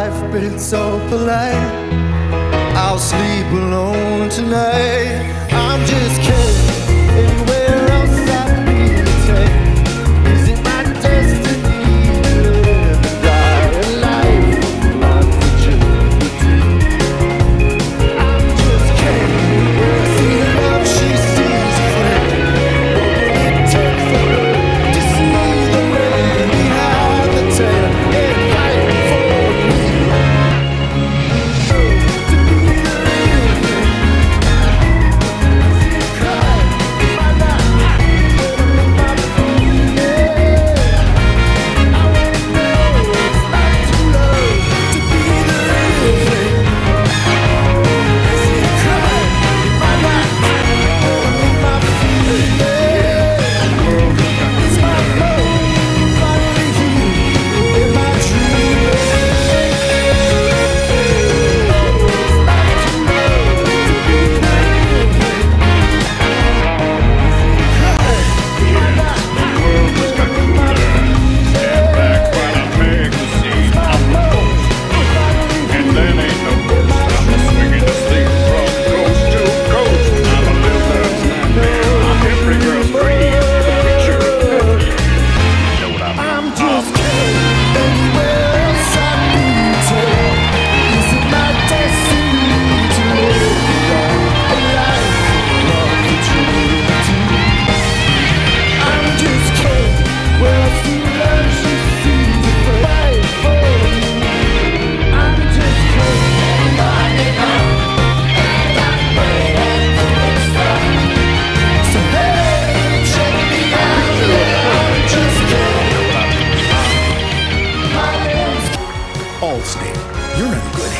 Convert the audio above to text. life, but it's so polite. I'll sleep alone tonight. I'm just kidding. Anywhere else I'd be to take. Is it my destiny to live and die a life of my fragility? I'm just kidding. When I see love, she sees a friend. What will it take for her to see the wind behind the tail? You're not good.